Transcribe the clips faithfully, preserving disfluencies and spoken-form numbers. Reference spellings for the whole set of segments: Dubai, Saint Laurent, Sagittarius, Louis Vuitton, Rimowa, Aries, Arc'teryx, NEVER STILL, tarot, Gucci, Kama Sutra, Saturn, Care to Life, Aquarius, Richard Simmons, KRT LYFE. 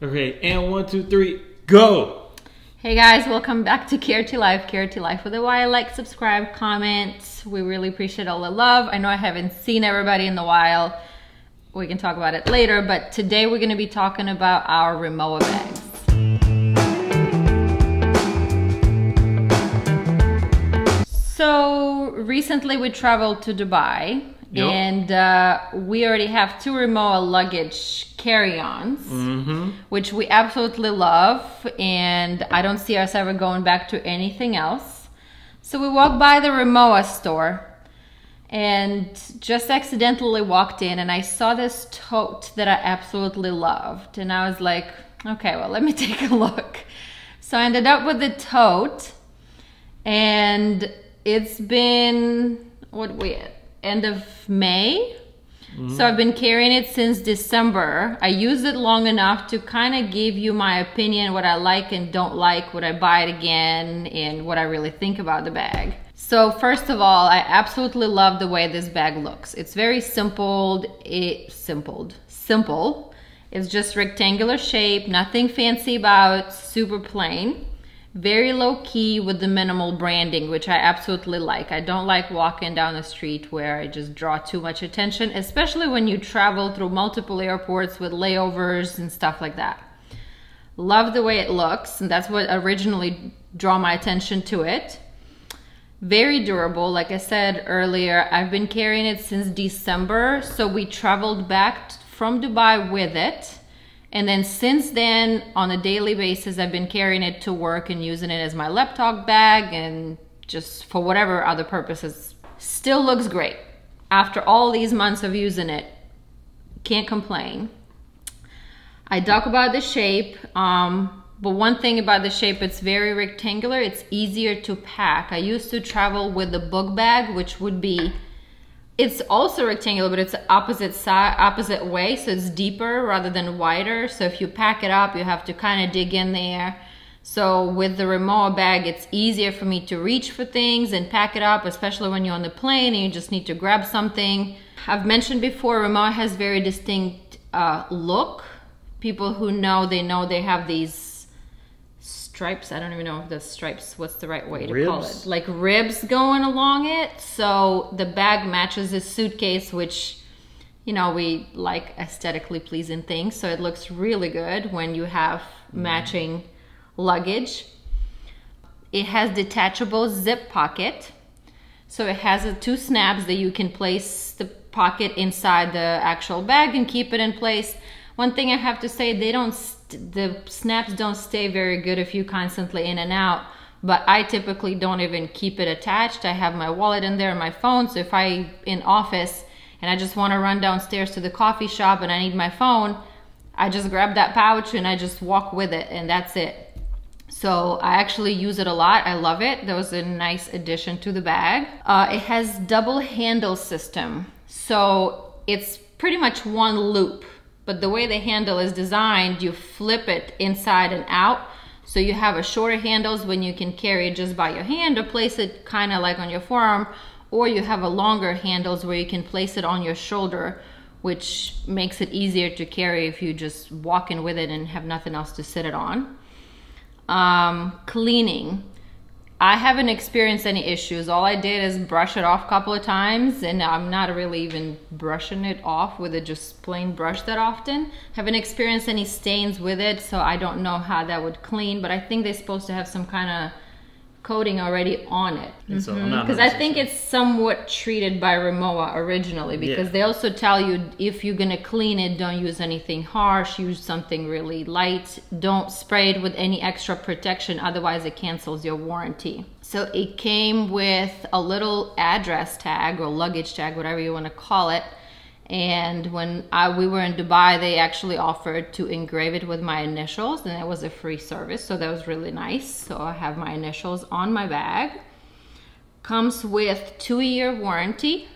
Okay, and one, two, three, go! Hey guys, welcome back to Care to Life, Care to Life with a Y. Like, subscribe, comment. We really appreciate all the love. I know I haven't seen everybody in a while. We can talk about it later, but today we're gonna be talking about our Rimowa bags. So recently we traveled to Dubai. Yep. And uh, we already have two Rimowa luggage carry-ons, mm-hmm. which we absolutely love, and I don't see us ever going back to anything else. So we walked by the Rimowa store and just accidentally walked in, and I saw this tote that I absolutely loved, and I was like, okay, well, let me take a look. So I ended up with the tote, and it's been, what we at? End of May. Mm-hmm. So I've been carrying it since December. I used it long enough to kind of give you my opinion, what I like and don't like, would I buy it again, and what I really think about the bag. So first of all, I absolutely love the way this bag looks. It's very simpled, it simpled, simple. It's just rectangular shape, nothing fancy about, super plain. Very low key with the minimal branding, which I absolutely like. I don't like walking down the street where I just draw too much attention, especially when you travel through multiple airports with layovers and stuff like that. Love the way it looks, and that's what originally drew my attention to it. Very durable, like I said earlier, I've been carrying it since December, so we traveled back from Dubai with it. And then since then, on a daily basis, I've been carrying it to work and using it as my laptop bag and just for whatever other purposes. Still looks great. After all these months of using it, can't complain. I talk about the shape, um, but one thing about the shape, it's very rectangular. It's easier to pack. I used to travel with the book bag, which would be, it's also rectangular, but it's opposite side, opposite way, so it's deeper rather than wider. So if you pack it up, you have to kind of dig in there. So with the Rimowa bag, it's easier for me to reach for things and pack it up, especially when you're on the plane and you just need to grab something. I've mentioned before, Rimowa has very distinct uh, look. People who know, they know they have these stripes. I don't even know if the stripes, what's the right way to ribs? Call it, like ribs going along it. So the bag matches the suitcase, which, you know, we like aesthetically pleasing things, so it looks really good when you have matching luggage. It has detachable zip pocket, so it has a two snaps that you can place the pocket inside the actual bag and keep it in place. One thing I have to say, they don't the snaps don't stay very good if you constantly in and out, but I typically don't even keep it attached. I have my wallet in there and my phone, so if I in office and I just want to run downstairs to the coffee shop and I need my phone, I just grab that pouch and I just walk with it, and that's it. So I actually use it a lot. I love it. That was a nice addition to the bag. Uh, it has double handle system, so it's pretty much one loop. But the way the handle is designed, you flip it inside and out, so you have a shorter handles when you can carry it just by your hand or place it kind of like on your forearm, or you have a longer handles where you can place it on your shoulder, which makes it easier to carry if you just walk in with it and have nothing else to sit it on. Um, cleaning. I haven't experienced any issues. All I did is brush it off a couple of times, and I'm not really even brushing it off with a just plain brush that often. Haven't experienced any stains with it, so I don't know how that would clean, but I think they're supposed to have some kind of coating already on it. Because mm-hmm. I think it's somewhat treated by Rimowa originally, because yeah. they also tell you if you're gonna clean it, don't use anything harsh, use something really light, don't spray it with any extra protection, otherwise it cancels your warranty. So it came with a little address tag or luggage tag, whatever you want to call it, and when I, we were in Dubai, they actually offered to engrave it with my initials, and it was a free service, so that was really nice. So I have my initials on my bag. Comes with two-year warranty,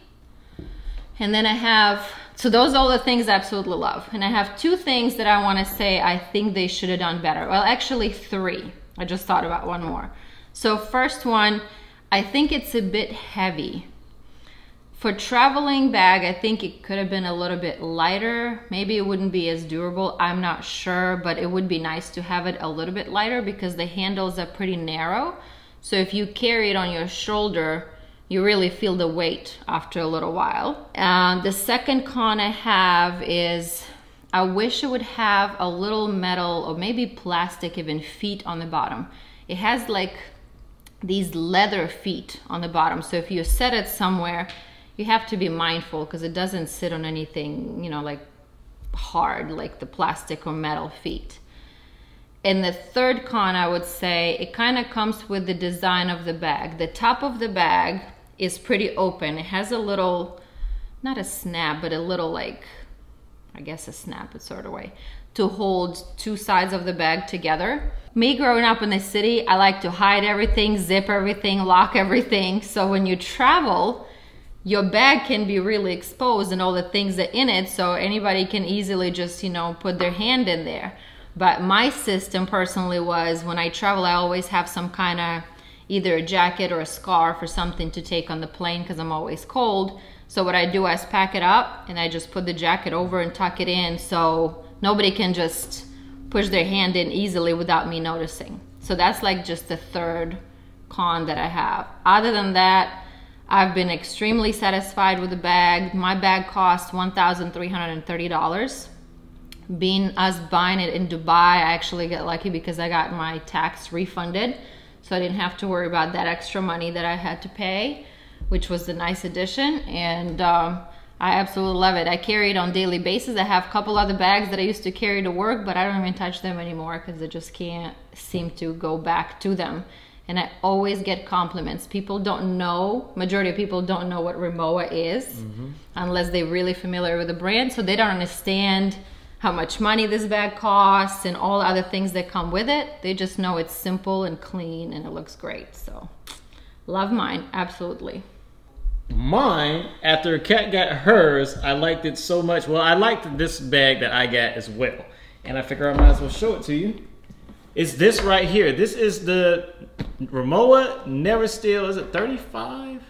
and then I have, so those are all the things I absolutely love. And I have two things that I want to say I think they should have done better. Well, actually three, I just thought about one more. So first one, I think it's a bit heavy. For traveling bag, I think it could have been a little bit lighter. Maybe it wouldn't be as durable, I'm not sure, but it would be nice to have it a little bit lighter because the handles are pretty narrow. So if you carry it on your shoulder, you really feel the weight after a little while. Um, the second con I have is I wish it would have a little metal or maybe plastic even feet on the bottom. It has like these leather feet on the bottom. So if you set it somewhere, you have to be mindful because it doesn't sit on anything, you know, like hard, like the plastic or metal feet. And the third con, I would say, it kind of comes with the design of the bag. The top of the bag is pretty open. It has a little, not a snap, but a little like, I guess a snap, it's sort of way, to hold two sides of the bag together. Me growing up in the city, I like to hide everything, zip everything, lock everything. So when you travel, your bag can be really exposed and all the things that are in it, so anybody can easily just, you know, put their hand in there. But my system personally was, when I travel, I always have some kind of either a jacket or a scarf or something to take on the plane because I'm always cold. So what I do is pack it up and I just put the jacket over and tuck it in so nobody can just push their hand in easily without me noticing. So that's like just the third con that I have. Other than that, I've been extremely satisfied with the bag. My bag cost one thousand three hundred thirty dollars. Being us buying it in Dubai, I actually got lucky because I got my tax refunded. So I didn't have to worry about that extra money that I had to pay, which was a nice addition. And um, I absolutely love it. I carry it on a daily basis. I have a couple other bags that I used to carry to work, but I don't even touch them anymore because I just can't seem to go back to them. And I always get compliments. People don't know, majority of people don't know what Rimowa is, mm-hmm. unless they're really familiar with the brand. So they don't understand how much money this bag costs and all the other things that come with it. They just know it's simple and clean and it looks great. So love mine, absolutely. Mine, after Kat got hers, I liked it so much. Well, I liked this bag that I got as well. And I figure I might as well show it to you. It's this right here. This is the Rimowa Never Steal. Is it thirty-five?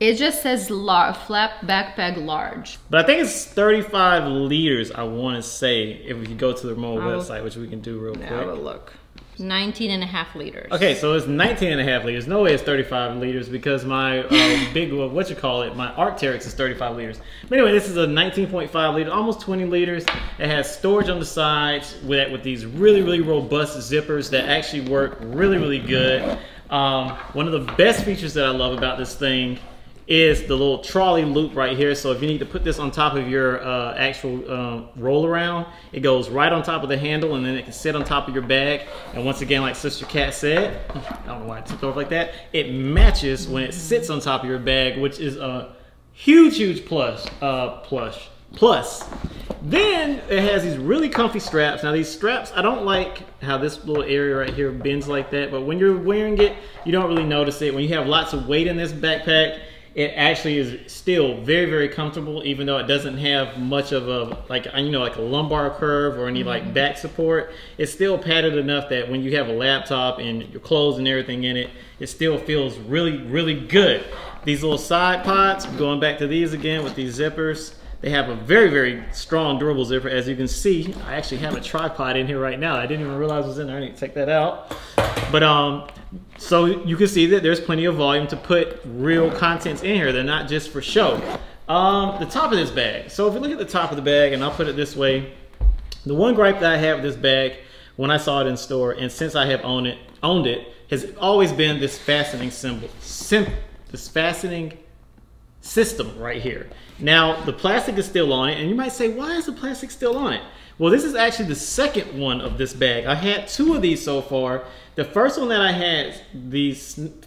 It just says large, flap backpack large. But I think it's thirty-five liters, I want to say, if we can go to the Rimowa I'll, website, which we can do real quick. Now I'll look. nineteen and a half liters. Okay, so it's nineteen and a half liters. No way it's thirty-five liters because my uh, big, what you call it, my Arc'teryx is thirty-five liters. But anyway, this is a nineteen point five liter, almost twenty liters. It has storage on the sides with, with these really, really robust zippers that actually work really, really good. Um, one of the best features that I love about this thing is the little trolley loop right here. So if you need to put this on top of your uh, actual uh, roll around, it goes right on top of the handle and then it can sit on top of your bag. And once again, like Sister Kat said, I don't know why I took over like that, it matches when it sits on top of your bag, which is a huge, huge plus, uh, plush, plus. Then it has these really comfy straps. Now these straps, I don't like how this little area right here bends like that, but when you're wearing it, you don't really notice it. When you have lots of weight in this backpack, it actually is still very, very comfortable, even though it doesn't have much of a, like, you know, like a lumbar curve or any like back support. It's still padded enough that when you have a laptop and your clothes and everything in it, it still feels really, really good. These little side pods, going back to these again with these zippers, they have a very, very strong durable zipper. As you can see, I actually have a tripod in here right now. I didn't even realize it was in there. I need to take that out. But um, so you can see that there's plenty of volume to put real contents in here. They're not just for show. Um, the top of this bag. So if you look at the top of the bag, and I'll put it this way, the one gripe that I have with this bag when I saw it in store, and since I have owned it, owned it, has always been this fastening symbol, Sim this fastening system right here. Now the plastic is still on it, and you might say, why is the plastic still on it? Well, this is actually the second one of this bag. I had two of these so far. The first one that I had, the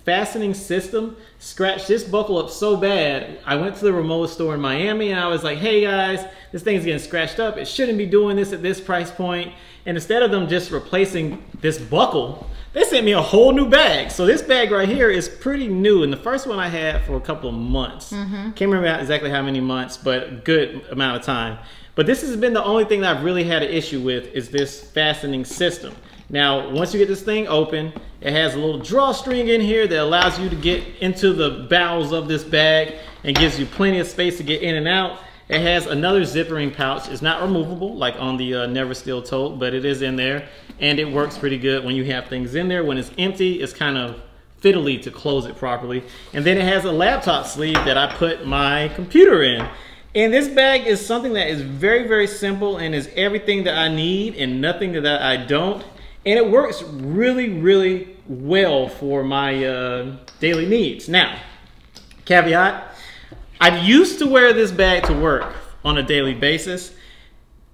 fastening system, scratched this buckle up so bad, I went to the Rimowa store in Miami and I was like, hey guys, this thing's getting scratched up. It shouldn't be doing this at this price point. And instead of them just replacing this buckle, they sent me a whole new bag. So this bag right here is pretty new. And the first one I had for a couple of months. Mm-hmm. Can't remember exactly how many months, but a good amount of time. But this has been the only thing that I've really had an issue with, is this fastening system. Now, once you get this thing open, it has a little drawstring in here that allows you to get into the bowels of this bag. and gives you plenty of space to get in and out. It has another zippering pouch. It's not removable like on the uh, Never Steel tote, but it is in there, and it works pretty good when you have things in there. When it's empty, it's kind of fiddly to close it properly. And then it has a laptop sleeve that I put my computer in. And this bag is something that is very, very simple and is everything that I need and nothing that I don't. And it works really, really well for my uh, daily needs. Now, caveat, I used to wear this bag to work on a daily basis,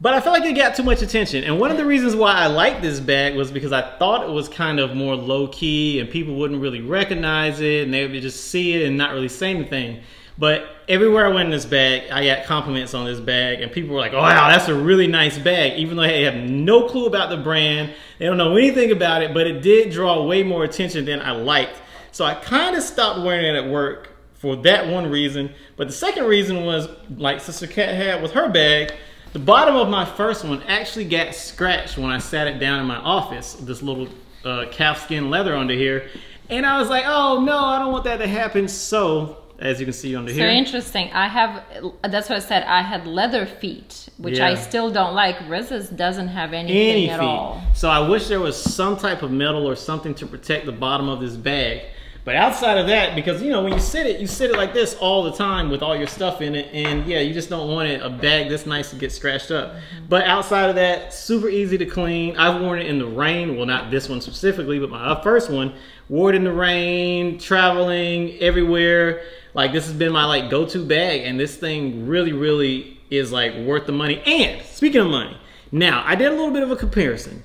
but I felt like it got too much attention. And one of the reasons why I liked this bag was because I thought it was kind of more low key and people wouldn't really recognize it and they would just see it and not really say anything. But everywhere I went in this bag, I got compliments on this bag and people were like, oh wow, that's a really nice bag. Even though they have no clue about the brand, they don't know anything about it, but it did draw way more attention than I liked. So I kind of stopped wearing it at work for that one reason. But the second reason was, like Sister Cat had with her bag, the bottom of my first one actually got scratched when I sat it down in my office, this little uh, calfskin leather under here. And I was like, oh no, I don't want that to happen. So, as you can see under here. So interesting, I have, that's what I said, I had leather feet, which yeah. I still don't like. Riz's doesn't have anything Any at feet. all. So I wish there was some type of metal or something to protect the bottom of this bag. But outside of that, because you know, when you sit it, you sit it like this all the time with all your stuff in it, and yeah, you just don't want it, a bag this nice to get scratched up. But outside of that, super easy to clean. I've worn it in the rain, well not this one specifically, but my first one, wore it in the rain, traveling, everywhere. Like this has been my like go-to bag, and this thing really, really is like worth the money. And speaking of money, now I did a little bit of a comparison.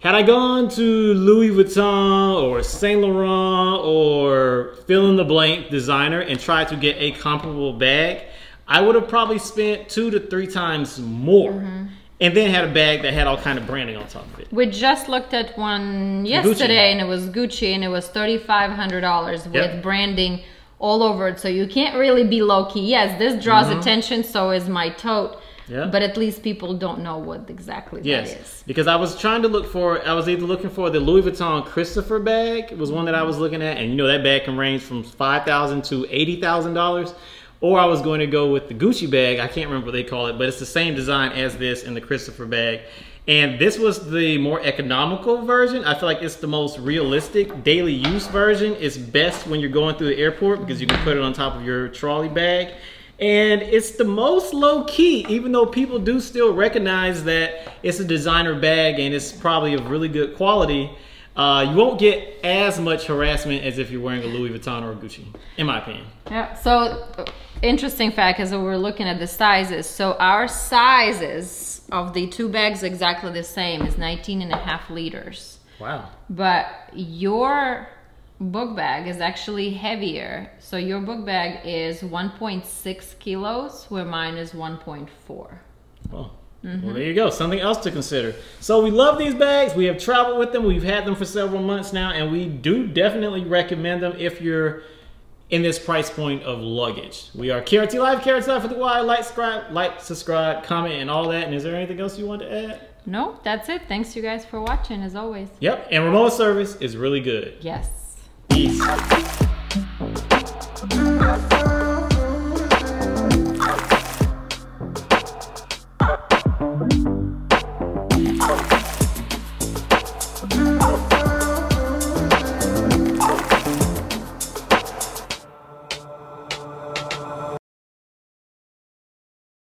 Had I gone to Louis Vuitton or Saint Laurent or fill in the blank designer and tried to get a comparable bag, I would have probably spent two to three times more. Mm-hmm. And then had a bag that had all kind of branding on top of it. We just looked at one yesterday Gucci. and it was Gucci and it was thirty-five hundred dollars with yep. branding all over it. So you can't really be low-key. Yes, this draws mm-hmm. attention, so is my tote. Yeah. But at least people don't know what exactly yes. that is. Because I was trying to look for, I was either looking for the Louis Vuitton Christopher bag, was one that I was looking at, and you know that bag can range from five thousand dollars to eighty thousand dollars, or I was going to go with the Gucci bag, I can't remember what they call it, but it's the same design as this in the Christopher bag. And this was the more economical version. I feel like it's the most realistic daily use version. It's best when you're going through the airport because you can put it on top of your trolley bag. And it's the most low key, even though people do still recognize that it's a designer bag and it's probably of really good quality. Uh, you won't get as much harassment as if you're wearing a Louis Vuitton or a Gucci, in my opinion. Yeah, so interesting fact is that we're looking at the sizes. So our sizes of the two bags exactly the same is nineteen and a half liters. Wow. But your book bag is actually heavier. So your book bag is one point six kilos where mine is one point four. Oh. Mm-hmm. Well, there you go. Something else to consider. So we love these bags. We have traveled with them. We've had them for several months now, and we do definitely recommend them if you're in this price point of luggage. We are K R T Life, K R T Life with the Y. Like, subscribe, like, subscribe, comment, and all that. And is there anything else you want to add? No, that's it. Thanks you guys for watching, as always. Yep, and remote service is really good. Yes. Peace.